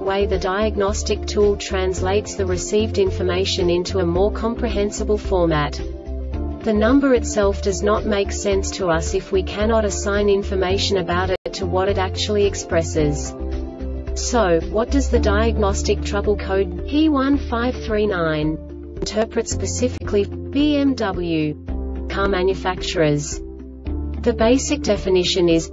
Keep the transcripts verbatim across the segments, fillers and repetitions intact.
way the diagnostic tool translates the received information into a more comprehensible format. The number itself does not make sense to us if we cannot assign information about it to what it actually expresses. So, what does the diagnostic trouble code P one five three nine interpret specifically for B M W car manufacturers? The basic definition is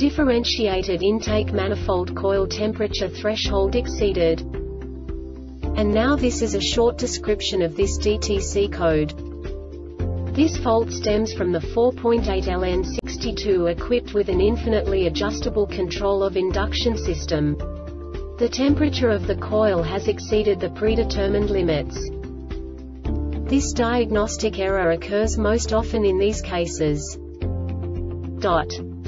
differentiated intake manifold coil temperature threshold exceeded. And now this is a short description of this D T C code. This fault stems from the four point eight L N sixty-two equipped with an infinitely adjustable control of induction system. The temperature of the coil has exceeded the predetermined limits. This diagnostic error occurs most often in these cases. Dot.